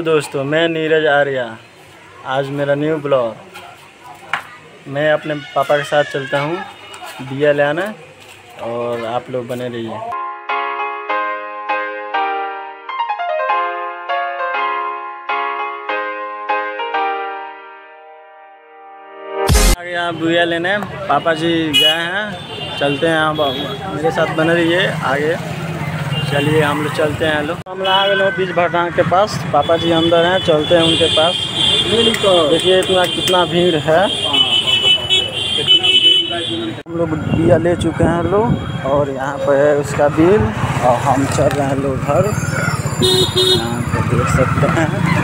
Hello दोस्तों, मैं नीरज आर्या। आज मेरा न्यू ब्लॉग, मैं अपने पापा के साथ चलता हूँ दिया ले आना, और आप लोग बने रहिए। यहाँ दिया लेने पापा जी गए हैं, चलते हैं आप मेरे साथ बने रहिए आगे। चलिए हम लोग चलते हैं। लोग हम लोग आ गए बीज भटान के पास, पापा जी अंदर हैं, चलते हैं उनके पास। देखिए इतना कितना भीड़ है। हम लोग दिया ले चुके हैं लोग, और यहाँ पर है उसका बिल, और हम चल रहे हैं लोग घर। यहाँ पर देख सकते हैं।